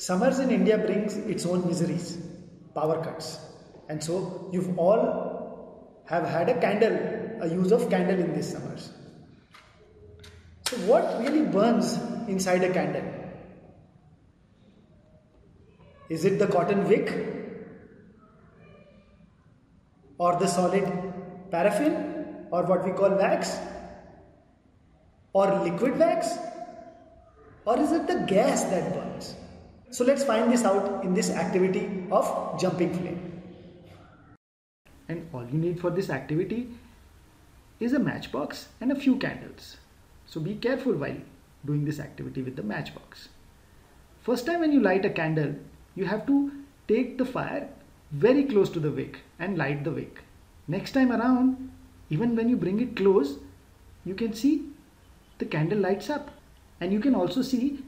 Summers in India brings its own miseries, power cuts. And so you've all have had a use of candle in these summers. So what really burns inside a candle? Is it the cotton wick or the solid paraffin or what we call wax or liquid wax, or is it the gas that burns? So let's find this out in this activity of jumping flame. And all you need for this activity is a matchbox and a few candles. So be careful while doing this activity with the matchbox. First time when you light a candle, you have to take the fire very close to the wick and light the wick. Next time around, even when you bring it close, you can see the candle lights up, and you can also see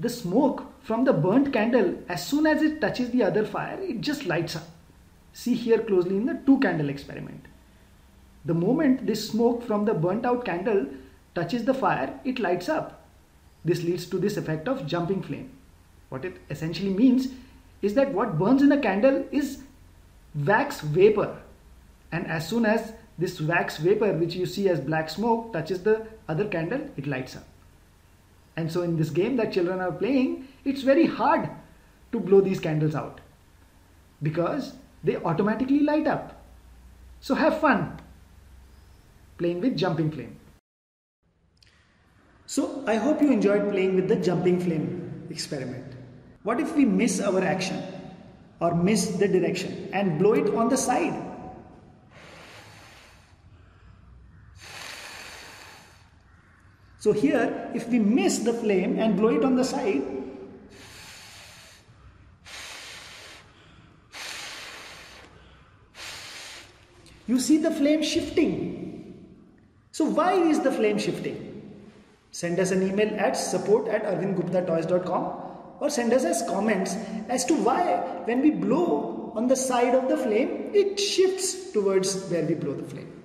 the smoke from the burnt candle. As soon as it touches the other fire, it just lights up. See here closely in the 2 candle experiment. The moment this smoke from the burnt out candle touches the fire, it lights up. This leads to this effect of jumping flame. What it essentially means is that what burns in a candle is wax vapor, and as soon as this wax vapor, which you see as black smoke, touches the other candle, it lights up. And so in this game that children are playing, it's very hard to blow these candles out because they automatically light up. So have fun playing with jumping flame. So I hope you enjoyed playing with the jumping flame experiment. What if we miss our action or miss the direction and blow it on the side? So here, if we miss the flame and blow it on the side, you see the flame shifting. So why is the flame shifting? Send us an email at support@arvindguptatoys.com or send us as comments as to why when we blow on the side of the flame, it shifts towards where we blow the flame.